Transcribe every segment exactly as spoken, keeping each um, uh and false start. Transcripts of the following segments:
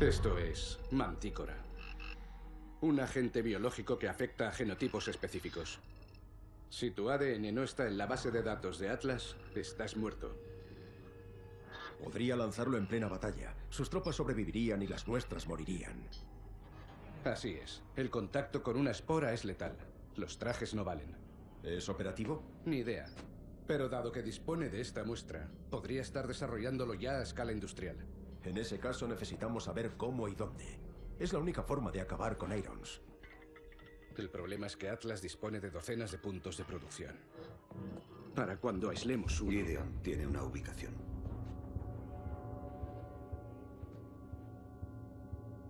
Esto es Mantícora. Un agente biológico que afecta a genotipos específicos. Si tu A D N no está en la base de datos de Atlas, estás muerto. Podría lanzarlo en plena batalla. Sus tropas sobrevivirían y las nuestras morirían. Así es. El contacto con una espora es letal. Los trajes no valen. ¿Es operativo? Ni idea. Pero dado que dispone de esta muestra, podría estar desarrollándolo ya a escala industrial. En ese caso necesitamos saber cómo y dónde. Es la única forma de acabar con Irons. El problema es que Atlas dispone de docenas de puntos de producción. Para cuando aislemos uno... Gideon tiene una ubicación.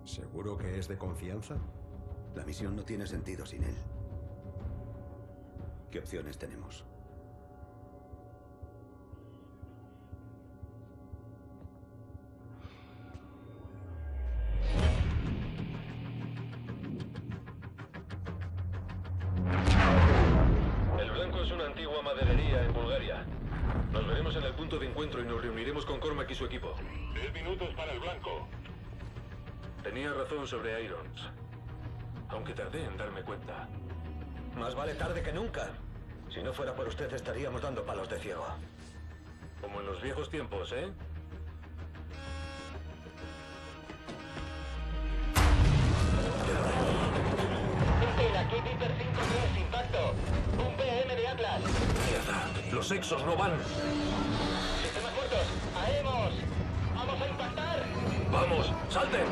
¿Seguro que es de confianza? La misión no tiene sentido sin él. ¿Qué opciones tenemos? El blanco es una antigua maderería en Bulgaria. Nos veremos en el punto de encuentro y nos reuniremos con Cormac y su equipo. Diez minutos para el blanco. Tenía razón sobre Irons. Aunque tardé en darme cuenta. Más vale tarde que nunca. Si no fuera por usted, estaríamos dando palos de ciego. Como en los viejos tiempos, ¿eh? Kingpin, aquí Víctor cinco tres, impacto. Un P M de Atlas. Mierda, los exos no van. Sistemas muertos, ¡aemos! ¡Vamos a impactar! ¡Vamos, salten!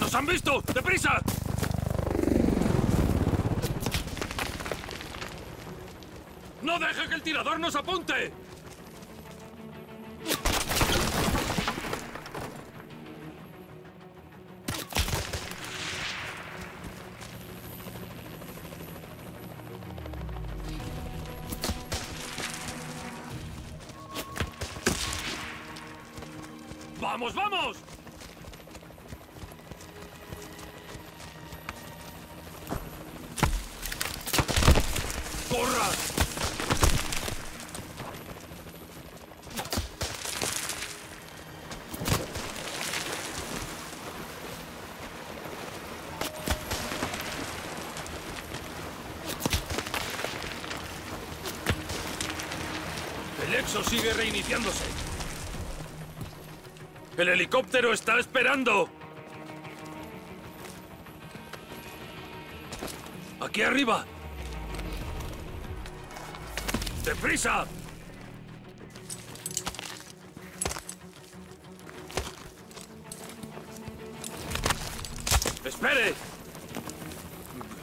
¡Nos han visto! ¡Deprisa! ¡No deja que el tirador nos apunte! ¡Vamos, vamos! ¡Corra! El Exo sigue reiniciándose. ¡El helicóptero está esperando! ¡Aquí arriba! ¡Deprisa! ¡Espere!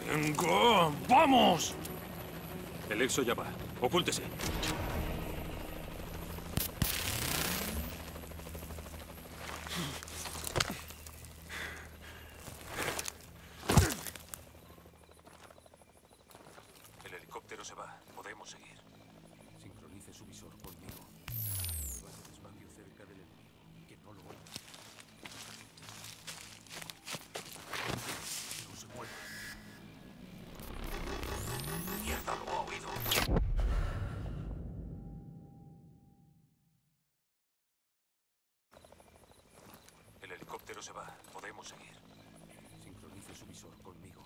¡Vengo! ¡Vamos! El Exo ya va. Ocúltese. El helicóptero se va. Podemos seguir. Sincronice su visor conmigo. Vaya despacio cerca del enemigo, que no lo oiga. No se mueva. Mierda, lo ha oído. El helicóptero se va. Podemos seguir. Sincronice su visor conmigo.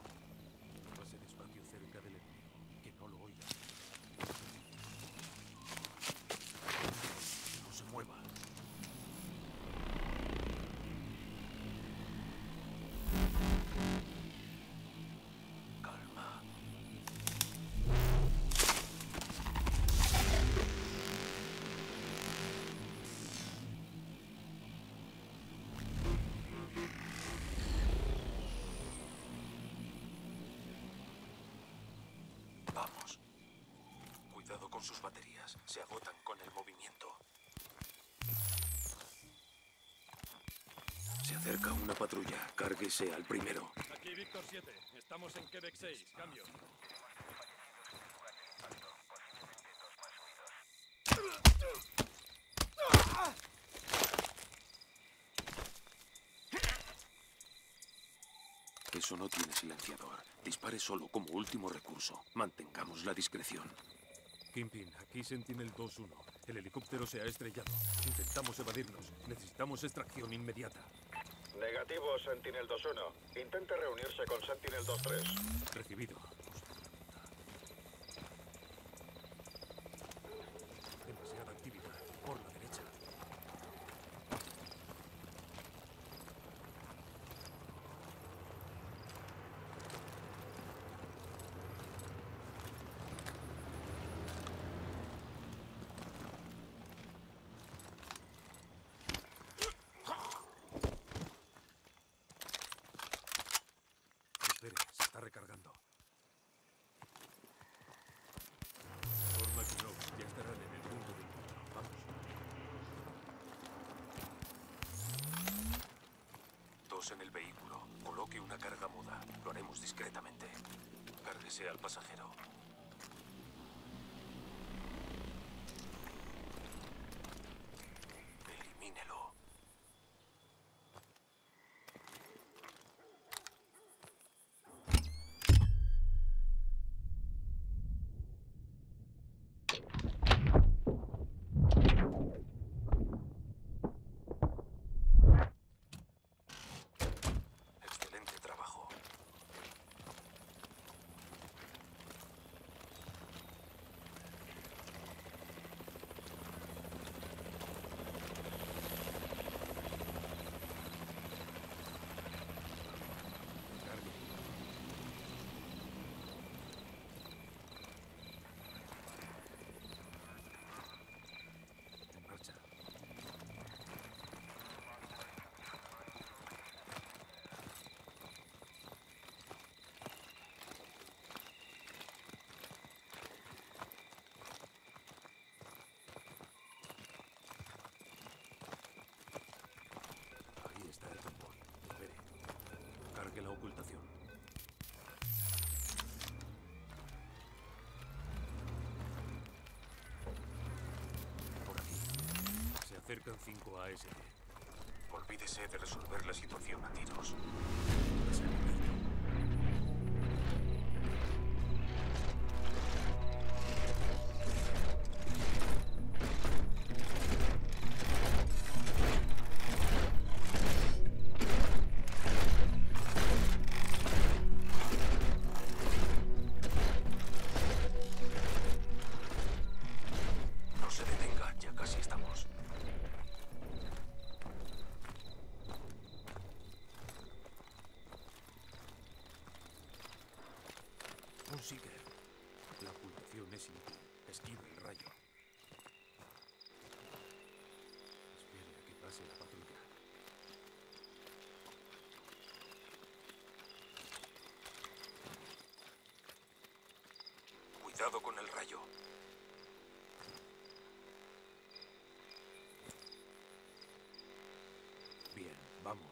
Vaya despacio cerca del enemigo, que no lo oiga. Calma. Vamos. Cuidado con sus baterías, se agotan con el movimiento. Se acerca una patrulla. Cárguese al primero. Aquí Víctor siete. Estamos en Quebec seis. Cambio. Eso no tiene silenciador. Dispare solo como último recurso. Mantengamos la discreción. Kingpin, aquí Sentinel dos uno. El helicóptero se ha estrellado. Intentamos evadirnos. Necesitamos extracción inmediata. Negativo, Sentinel dos uno. Intente reunirse con Sentinel dos tres. Recibido. Demasiada actividad. Por la derecha. Recargando. Cormac y Knox ya estarán en el punto de encuentro. Vamos. Dos en el vehículo. Coloque una carga muda. Lo haremos discretamente. Cárguese al pasajero. Que la ocultación. Por aquí. Se acercan cinco A S D. Olvídese de resolver la situación a tiros. Seeker. La ocultación es inútil. Esquiva el rayo. Espere a que pase la patrulla. Cuidado con el rayo. Bien, vamos.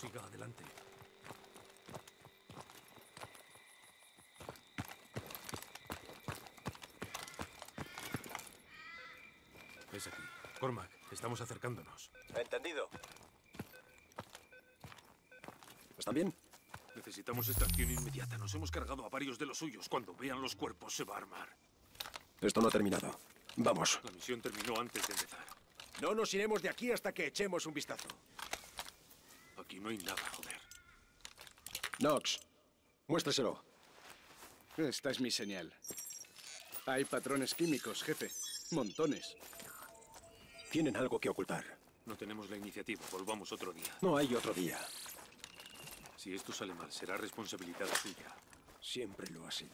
Siga adelante. Es aquí. Cormac, estamos acercándonos. Entendido. ¿Están bien? Necesitamos extracción inmediata. Nos hemos cargado a varios de los suyos. Cuando vean los cuerpos se va a armar. Esto no ha terminado. Vamos. La misión terminó antes de empezar. No nos iremos de aquí hasta que echemos un vistazo. Aquí no hay nada, joder. Knox, muéstreselo. Esta es mi señal. Hay patrones químicos, jefe. Montones. Tienen algo que ocultar. No tenemos la iniciativa. Volvamos otro día. No hay otro día. Si esto sale mal, será responsabilidad suya. Siempre lo ha sido.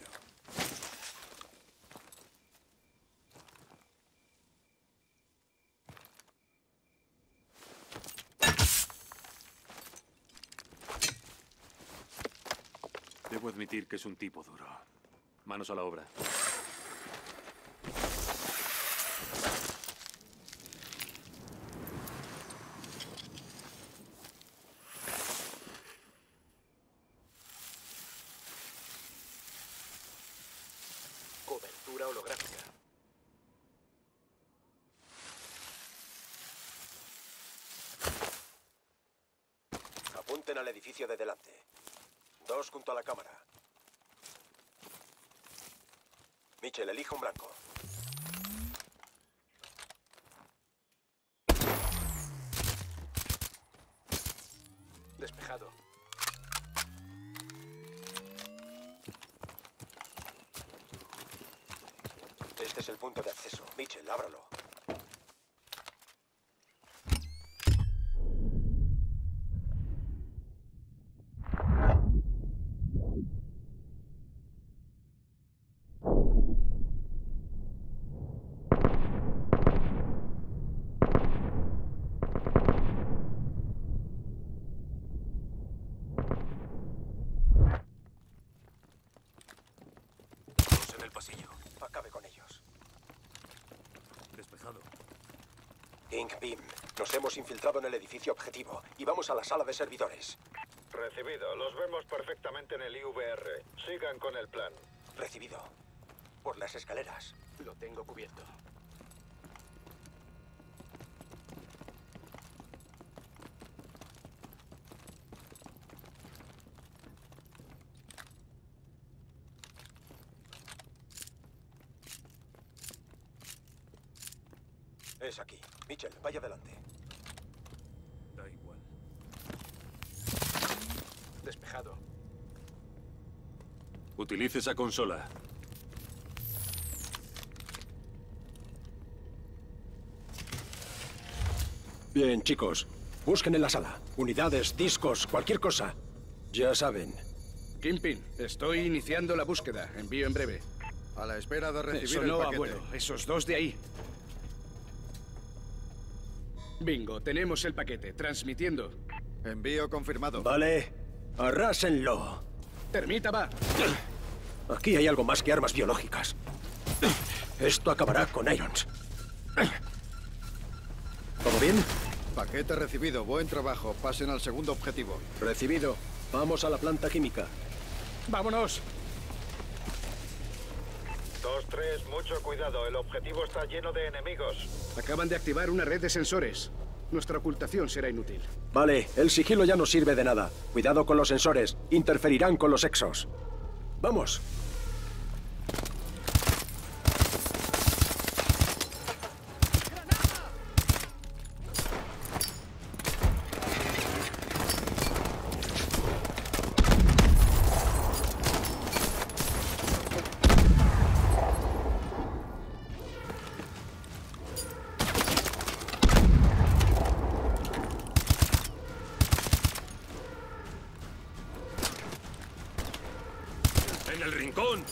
Debo admitir que es un tipo duro. Manos a la obra. Cobertura holográfica. Apunten al edificio de delante. Dos junto a la cámara. Mitchell, elija un blanco. Despejado. Este es el punto de acceso. Mitchell, ábralo. Kingpin, nos hemos infiltrado en el edificio objetivo y vamos a la sala de servidores. Recibido, los vemos perfectamente en el I V R. Sigan con el plan. Recibido. Por las escaleras. Lo tengo cubierto. Es aquí. Mitchell, vaya adelante. Da igual. Despejado. Utilice esa consola. Bien, chicos. Busquen en la sala. Unidades, discos, cualquier cosa. Ya saben. Kingpin, estoy iniciando la búsqueda. Envío en breve. A la espera de recibir Eso el no, paquete. Abuelo. Esos dos de ahí. Bingo, tenemos el paquete. Transmitiendo. Envío confirmado. Vale. Arrásenlo. Termita va. Aquí hay algo más que armas biológicas. Esto acabará con Irons. ¿Todo bien? Paquete recibido. Buen trabajo. Pasen al segundo objetivo. Recibido. Vamos a la planta química. ¡Vámonos! dos tres, mucho cuidado. El objetivo está lleno de enemigos. Acaban de activar una red de sensores. Nuestra ocultación será inútil. Vale, el sigilo ya no sirve de nada. Cuidado con los sensores. Interferirán con los exos. ¡Vamos!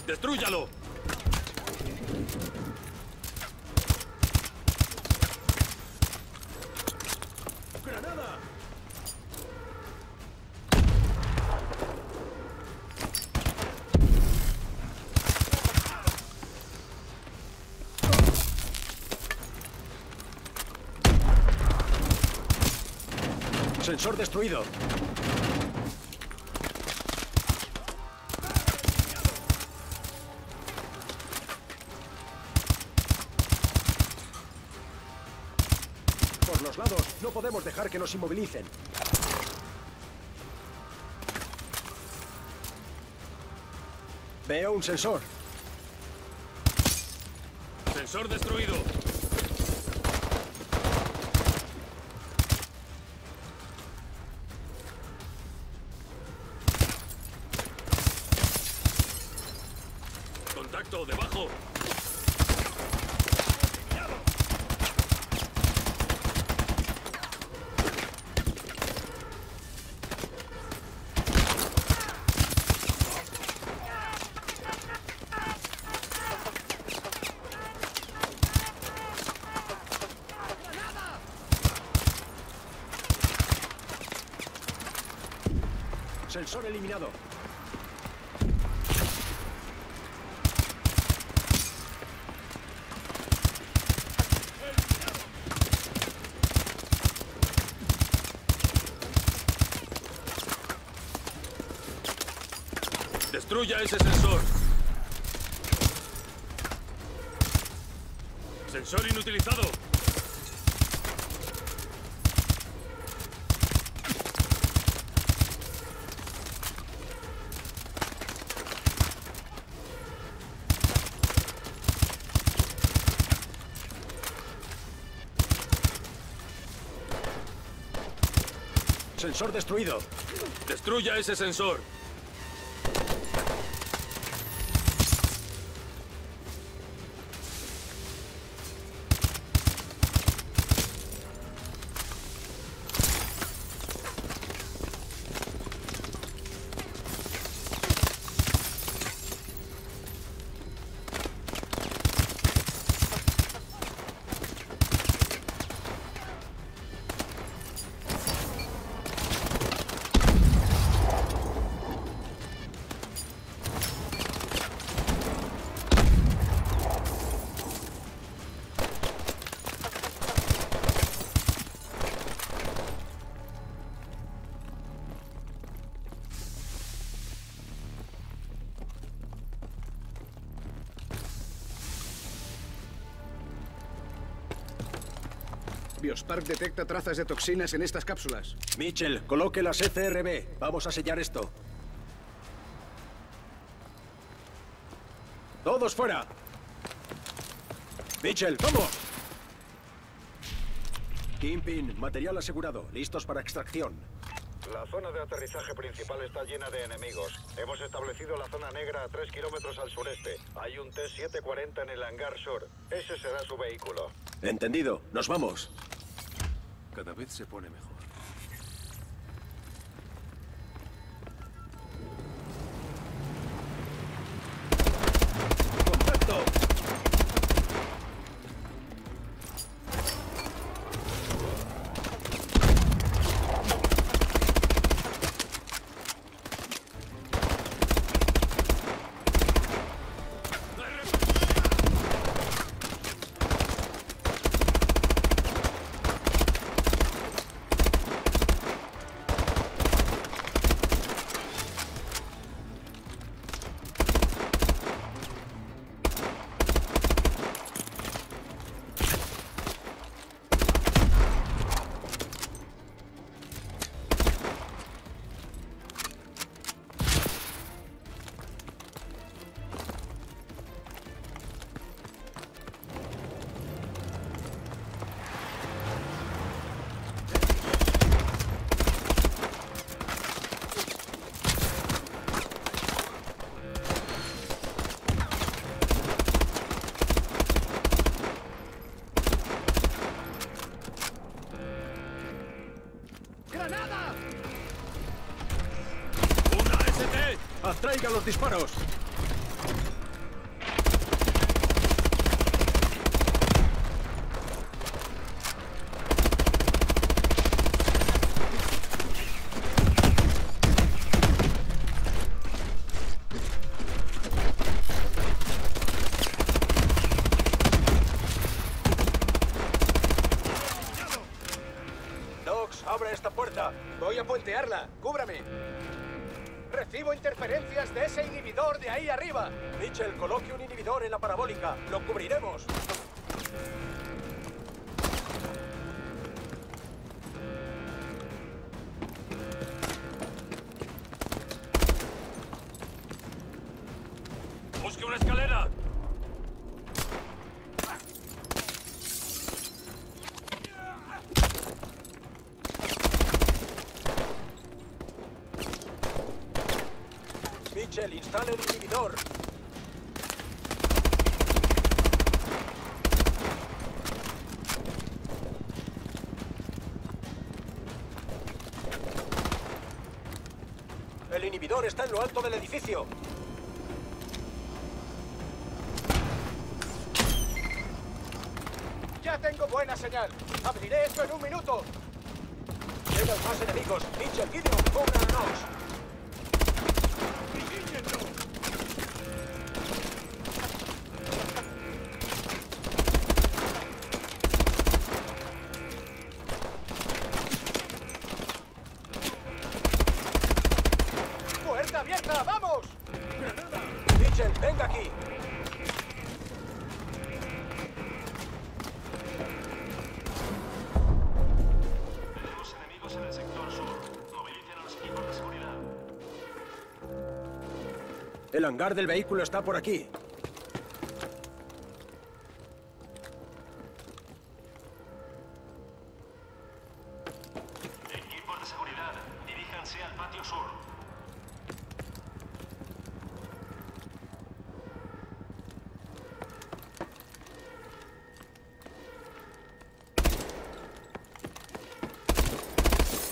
¡Destrúyalo! ¡Granada! ¡Sensor destruido! No podemos dejar que nos inmovilicen. Veo un sensor. Sensor destruido. Contacto debajo. Sensor eliminado. Destruya ese sensor. Sensor inutilizado. Sensor destruido. Destruya ese sensor. Spark detecta trazas de toxinas en estas cápsulas. Mitchell, coloque las C R B. Vamos a sellar esto. ¡Todos fuera! Mitchell, ¡vamos! Kingpin, material asegurado. Listos para extracción. La zona de aterrizaje principal está llena de enemigos. Hemos establecido la zona negra a tres kilómetros al sureste. Hay un T setecientos cuarenta en el hangar sur. Ese será su vehículo. Entendido. Nos vamos. Cada vez se pone mejor. ¡Contacto! ¡Atraiga los disparos! Knox, abre esta puerta. Voy a puentearla. ¡Cúbrame! Recibo interferencias de ese inhibidor de ahí arriba. Mitchell, coloque un inhibidor en la parabólica. Lo cubriremos. Busque una escalera. Mitchell, instale el inhibidor. El inhibidor está en lo alto del edificio. Ya tengo buena señal. Abriré esto en un minuto. Llegan más enemigos. Mitchell, Gideon, pongan a Knox. El hangar del vehículo está por aquí. Equipos de seguridad, diríjanse al patio sur.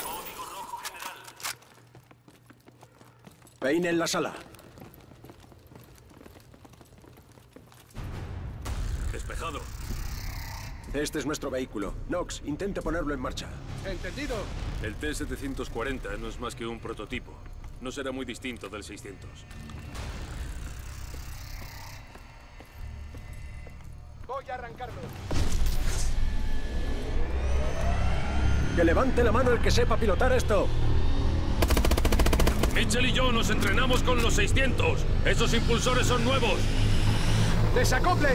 Código rojo general. Peinen la sala. Este es nuestro vehículo. Knox, intente ponerlo en marcha. ¿Entendido? El T setecientos cuarenta no es más que un prototipo. No será muy distinto del seiscientos. Voy a arrancarlo. ¡Que levante la mano el que sepa pilotar esto! Mitchell y yo nos entrenamos con los seiscientos. Esos impulsores son nuevos. ¡Desacople!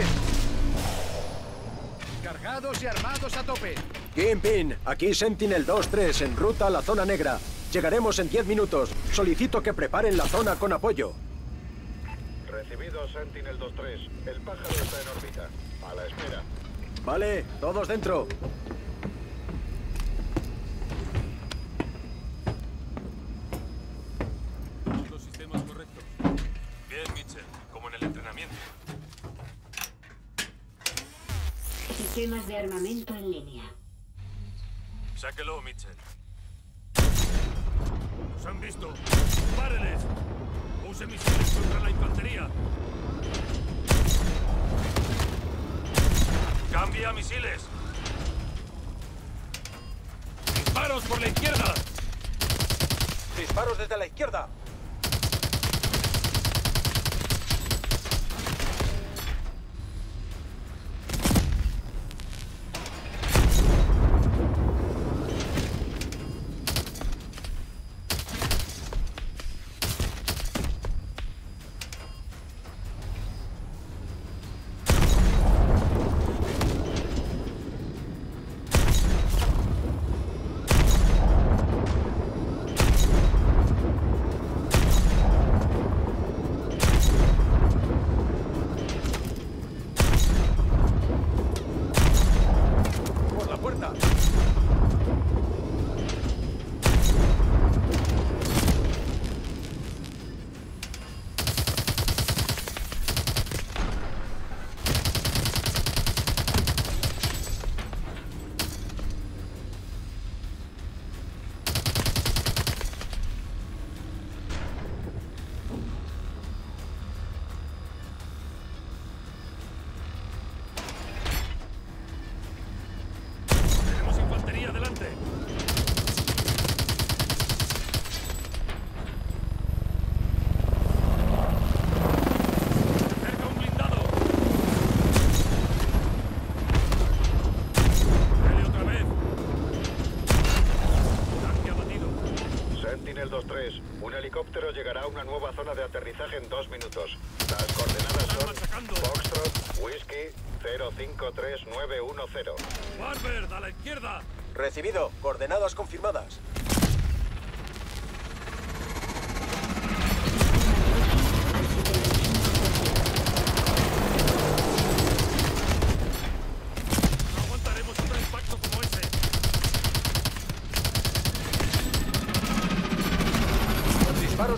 Cargados y armados a tope. Kingpin, aquí Sentinel dos tres, en ruta a la zona negra. Llegaremos en diez minutos. Solicito que preparen la zona con apoyo. Recibido, Sentinel dos tres. El pájaro está en órbita. A la espera. Vale, todos dentro. Los sistemas correctos. Bien, Mitchell, como en el entrenamiento. Sistemas de armamento en línea. Sáquelo, Mitchell. ¡Nos han visto! ¡Párenles! ¡Use misiles contra la infantería! ¡Cambia a misiles! ¡Disparos por la izquierda! ¡Disparos desde la izquierda! Un helicóptero llegará a una nueva zona de aterrizaje en dos minutos. Las coordenadas son Foxtrot, Whiskey, cero cinco tres nueve uno cero. ¡Barber, a la izquierda! Recibido. Coordenadas confirmadas.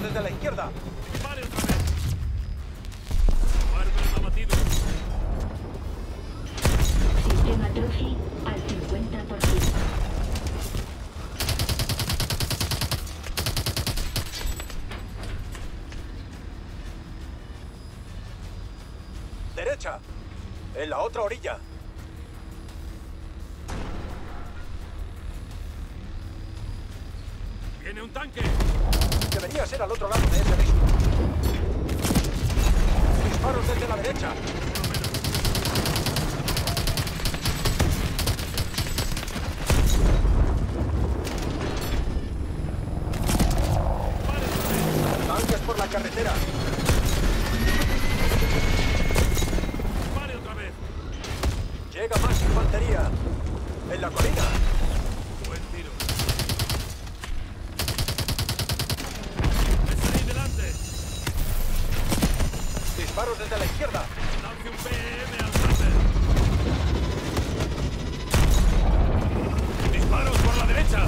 Desde la izquierda. Vale, otra vez. Barber abatido. Sistema Trophy al cincuenta por ciento. Derecha. En la otra orilla. Viene un tanque. Debería ser al otro lado de ese mismo. Disparos desde la derecha. Tanques por la carretera. Vale, otra vez. Llega más infantería. En la colina. Disparos desde la izquierda. Lance un P M al frente. Disparos por la derecha.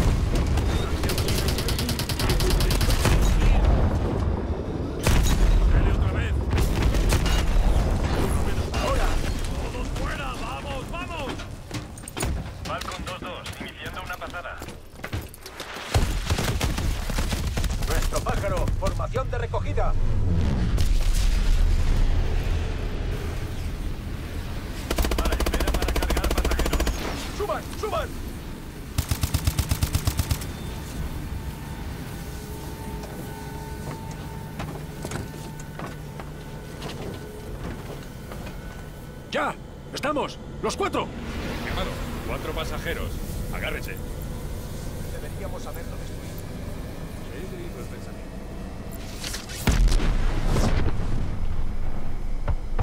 ¡Ya! ¡Estamos! ¡Los cuatro! Quemado. Cuatro pasajeros. Agárrense. Deberíamos haberlo destruido. He leído el pensamiento.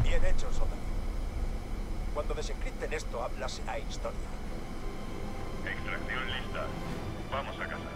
Bien hecho, Soda. Cuando desencripten esto, hablas y hay historia. Extracción lista. Vamos a casa.